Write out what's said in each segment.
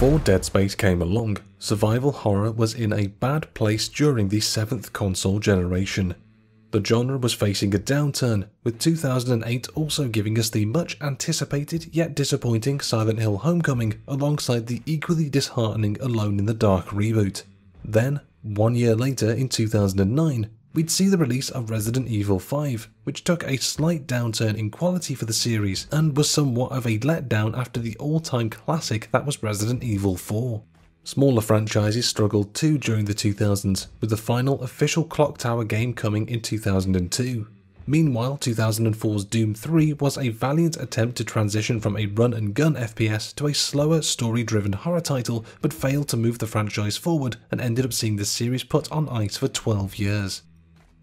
Before Dead Space came along, survival horror was in a bad place during the 7th console generation. The genre was facing a downturn, with 2008 also giving us the much anticipated yet disappointing Silent Hill: Homecoming alongside the equally disheartening Alone in the Dark reboot. Then, 1 year later in 2009, we'd see the release of Resident Evil 5, which took a slight downturn in quality for the series and was somewhat of a letdown after the all-time classic that was Resident Evil 4. Smaller franchises struggled too during the 2000s, with the final official Clock Tower game coming in 2002. Meanwhile, 2004's Doom 3 was a valiant attempt to transition from a run-and-gun FPS to a slower, story-driven horror title, but failed to move the franchise forward and ended up seeing the series put on ice for 12 years.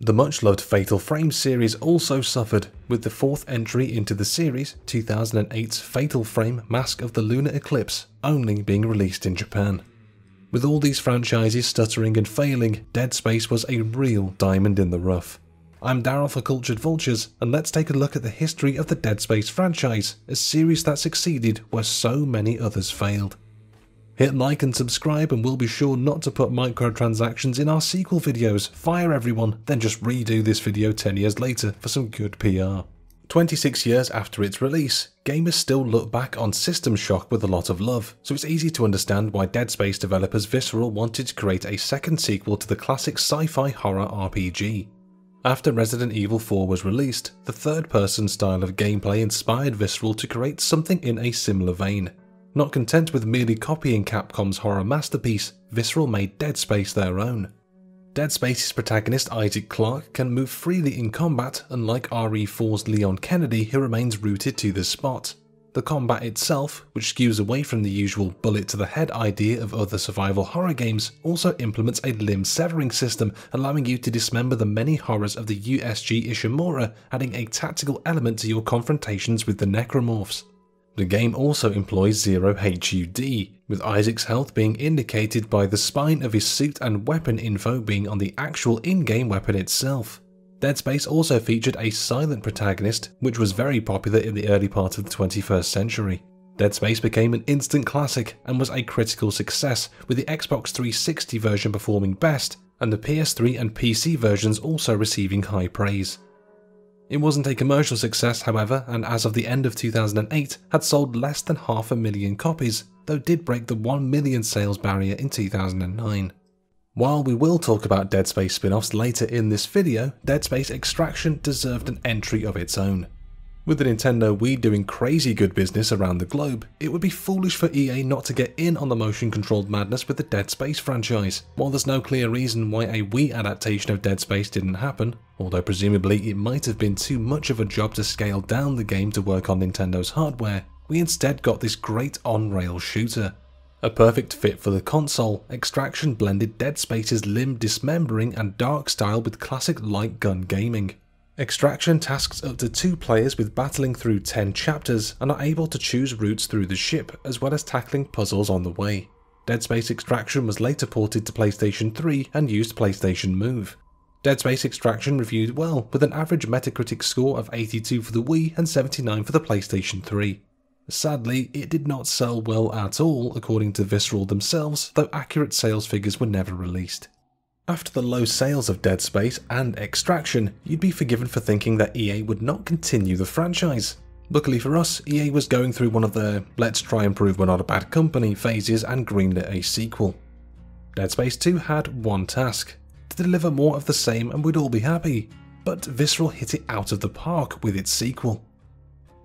The much-loved Fatal Frame series also suffered, with the fourth entry into the series, 2008's Fatal Frame: Mask of the Lunar Eclipse, only being released in Japan. With all these franchises stuttering and failing, Dead Space was a real diamond in the rough. I'm Daryl for Cultured Vultures, and let's take a look at the history of the Dead Space franchise, a series that succeeded where so many others failed. Hit like and subscribe, and we'll be sure not to put microtransactions in our sequel videos. Fire everyone, then just redo this video 10 years later for some good PR. 26 years after its release, gamers still look back on System Shock with a lot of love, so it's easy to understand why Dead Space developers Visceral wanted to create a second sequel to the classic sci-fi horror RPG. After Resident Evil 4 was released, the third-person style of gameplay inspired Visceral to create something in a similar vein. Not content with merely copying Capcom's horror masterpiece, Visceral made Dead Space their own. Dead Space's protagonist Isaac Clarke can move freely in combat, unlike RE4's Leon Kennedy, who remains rooted to the spot. The combat itself, which skews away from the usual bullet to the head idea of other survival horror games, also implements a limb severing system, allowing you to dismember the many horrors of the USG Ishimura, adding a tactical element to your confrontations with the Necromorphs. The game also employs zero HUD, with Isaac's health being indicated by the spine of his suit and weapon info being on the actual in-game weapon itself. Dead Space also featured a silent protagonist, which was very popular in the early part of the 21st century. Dead Space became an instant classic and was a critical success, with the Xbox 360 version performing best, and the PS3 and PC versions also receiving high praise. It wasn't a commercial success, however, and as of the end of 2008, had sold less than 500,000 copies, though did break the 1 million sales barrier in 2009. While we will talk about Dead Space spin-offs later in this video, Dead Space Extraction deserved an entry of its own. With the Nintendo Wii doing crazy good business around the globe, it would be foolish for EA not to get in on the motion-controlled madness with the Dead Space franchise. While there's no clear reason why a Wii adaptation of Dead Space didn't happen, although presumably it might have been too much of a job to scale down the game to work on Nintendo's hardware, we instead got this great on-rail shooter. A perfect fit for the console, Extraction blended Dead Space's limb dismembering and dark style with classic light gun gaming. Extraction tasks up to 2 players with battling through 10 chapters and are able to choose routes through the ship, as well as tackling puzzles on the way. Dead Space Extraction was later ported to PlayStation 3 and used PlayStation Move. Dead Space Extraction reviewed well, with an average Metacritic score of 82 for the Wii and 79 for the PlayStation 3. Sadly, it did not sell well at all, according to Visceral themselves, though accurate sales figures were never released. After the low sales of Dead Space and Extraction, you'd be forgiven for thinking that EA would not continue the franchise. Luckily for us, EA was going through one of their "let's try and prove we're not a bad company" phases and greenlit a sequel. Dead Space 2 had one task: to deliver more of the same and we'd all be happy, but Visceral hit it out of the park with its sequel.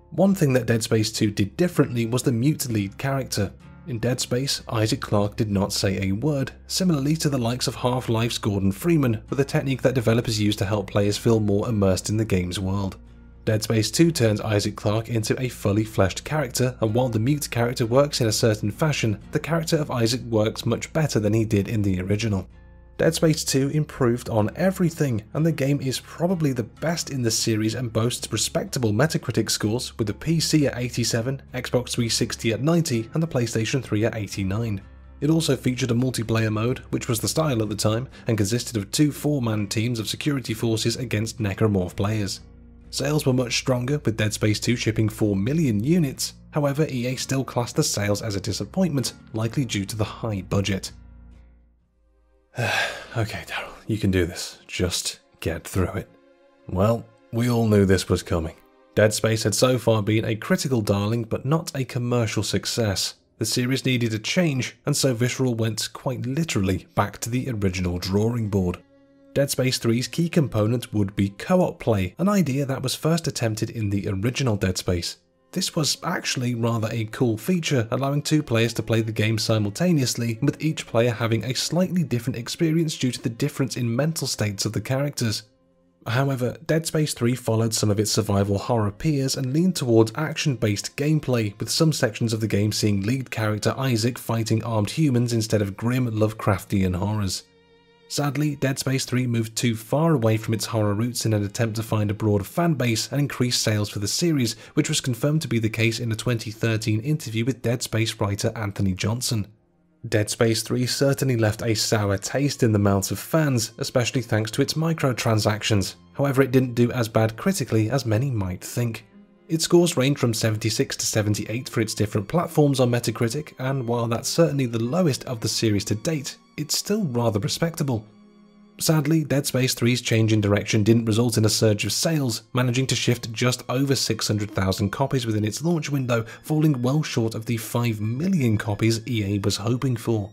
One thing that Dead Space 2 did differently was the mute lead character. In Dead Space, Isaac Clarke did not say a word, similarly to the likes of Half-Life's Gordon Freeman, with a technique that developers use to help players feel more immersed in the game's world. Dead Space 2 turns Isaac Clarke into a fully fleshed character, and while the mute character works in a certain fashion, the character of Isaac works much better than he did in the original. Dead Space 2 improved on everything, and the game is probably the best in the series and boasts respectable Metacritic scores, with the PC at 87, Xbox 360 at 90 and the PlayStation 3 at 89. It also featured a multiplayer mode, which was the style at the time, and consisted of 2 4-man teams of security forces against Necromorph players. Sales were much stronger, with Dead Space 2 shipping 4 million units, However, EA still classed the sales as a disappointment, likely due to the high budget. Okay, Daryl, you can do this. Just get through it. Well, we all knew this was coming. Dead Space had so far been a critical darling, but not a commercial success. The series needed a change, and so Visceral went quite literally back to the original drawing board. Dead Space 3's key component would be co-op play, an idea that was first attempted in the original Dead Space. This was actually rather a cool feature, allowing two players to play the game simultaneously, with each player having a slightly different experience due to the difference in mental states of the characters. However, Dead Space 3 followed some of its survival horror peers and leaned towards action-based gameplay, with some sections of the game seeing lead character Isaac fighting armed humans instead of grim Lovecraftian horrors. Sadly, Dead Space 3 moved too far away from its horror roots in an attempt to find a broader fanbase and increase sales for the series, which was confirmed to be the case in a 2013 interview with Dead Space writer Anthony Johnson. Dead Space 3 certainly left a sour taste in the mouths of fans, especially thanks to its microtransactions. However, it didn't do as bad critically as many might think. Its scores range from 76 to 78 for its different platforms on Metacritic, and while that's certainly the lowest of the series to date, it's still rather respectable. Sadly, Dead Space 3's change in direction didn't result in a surge of sales, managing to shift just over 600,000 copies within its launch window, falling well short of the 5 million copies EA was hoping for.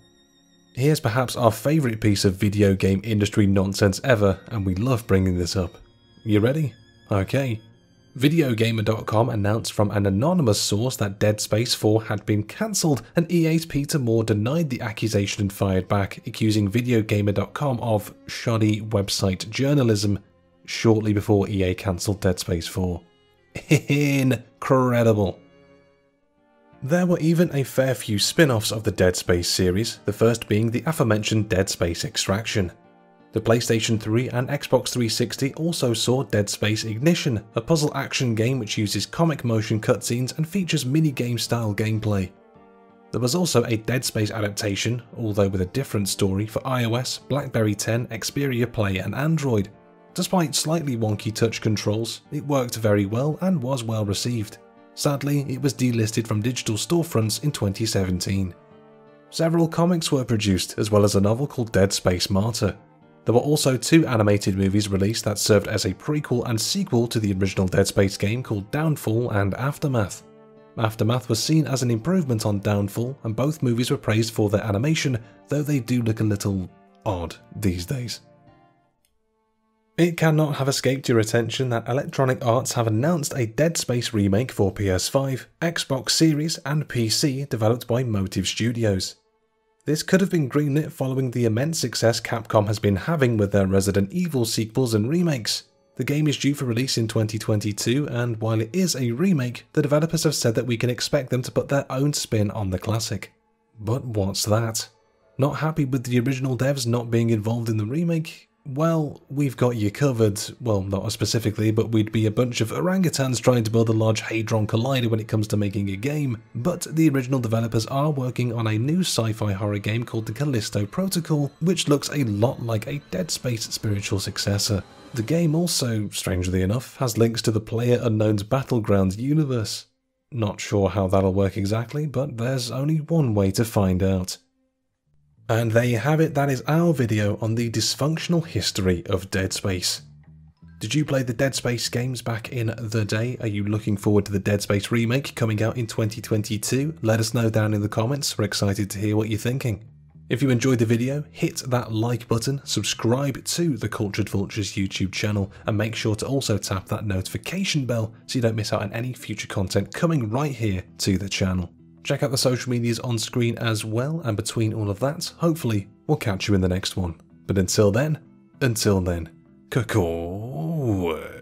Here's perhaps our favourite piece of video game industry nonsense ever, and we love bringing this up. You ready? Okay. VideoGamer.com announced from an anonymous source that Dead Space 4 had been cancelled, and EA's Peter Moore denied the accusation and fired back, accusing VideoGamer.com of shoddy website journalism shortly before EA cancelled Dead Space 4. Incredible. There were even a fair few spin-offs of the Dead Space series, the first being the aforementioned Dead Space Extraction. The PlayStation 3 and Xbox 360 also saw Dead Space Ignition, a puzzle action game which uses comic motion cutscenes and features minigame style gameplay. There was also a Dead Space adaptation, although with a different story, for iOS, BlackBerry 10, Xperia Play and Android. Despite slightly wonky touch controls, it worked very well and was well received. Sadly, it was delisted from digital storefronts in 2017. Several comics were produced, as well as a novel called Dead Space Martyr. There were also two animated movies released that served as a prequel and sequel to the original Dead Space game called Downfall and Aftermath. Aftermath was seen as an improvement on Downfall, and both movies were praised for their animation, though they do look a little odd these days. It cannot have escaped your attention that Electronic Arts have announced a Dead Space remake for PS5, Xbox Series and PC developed by Motive Studios. This could have been greenlit following the immense success Capcom has been having with their Resident Evil sequels and remakes. The game is due for release in 2022, and while it is a remake, the developers have said that we can expect them to put their own spin on the classic. But what's that? Not happy with the original devs not being involved in the remake? Well, we've got you covered. Well, not us specifically, but we'd be a bunch of orangutans trying to build a large hadron collider when it comes to making a game. But the original developers are working on a new sci-fi horror game called the Callisto Protocol, which looks a lot like a Dead Space spiritual successor. The game also, strangely enough, has links to the Player Unknown's Battlegrounds universe. Not sure how that'll work exactly, but there's only one way to find out. And there you have it, that is our video on the dysfunctional history of Dead Space. Did you play the Dead Space games back in the day? Are you looking forward to the Dead Space remake coming out in 2022? Let us know down in the comments, we're excited to hear what you're thinking. If you enjoyed the video, hit that like button, subscribe to the Cultured Vultures YouTube channel, and make sure to also tap that notification bell so you don't miss out on any future content coming right here to the channel. Check out the social medias on screen as well, and between all of that, hopefully we'll catch you in the next one. But until then, kakoi.